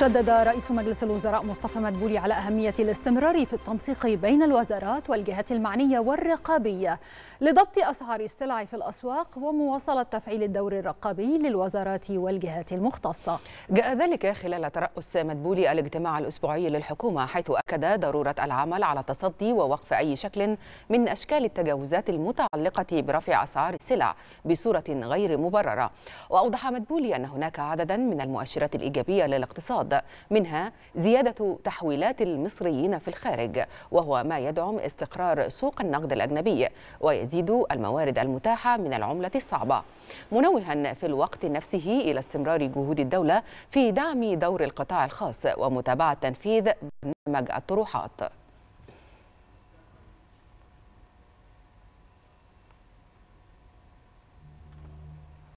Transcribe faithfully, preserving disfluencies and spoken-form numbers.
شدد رئيس مجلس الوزراء مصطفى مدبولي على أهمية الاستمرار في التنسيق بين الوزارات والجهات المعنية والرقابية لضبط أسعار السلع في الأسواق ومواصلة تفعيل الدور الرقابي للوزارات والجهات المختصة. جاء ذلك خلال ترأس مدبولي الاجتماع الأسبوعي للحكومة، حيث أكد ضرورة العمل على التصدي ووقف أي شكل من أشكال التجاوزات المتعلقة برفع أسعار السلع بصورة غير مبررة. وأوضح مدبولي أن هناك عددا من المؤشرات الإيجابية للاقتصاد، منها زيادة تحويلات المصريين في الخارج، وهو ما يدعم استقرار سوق النقد الأجنبي ويزيد الموارد المتاحة من العملة الصعبة، منوها في الوقت نفسه إلى استمرار جهود الدولة في دعم دور القطاع الخاص ومتابعة تنفيذ برنامج الطروحات.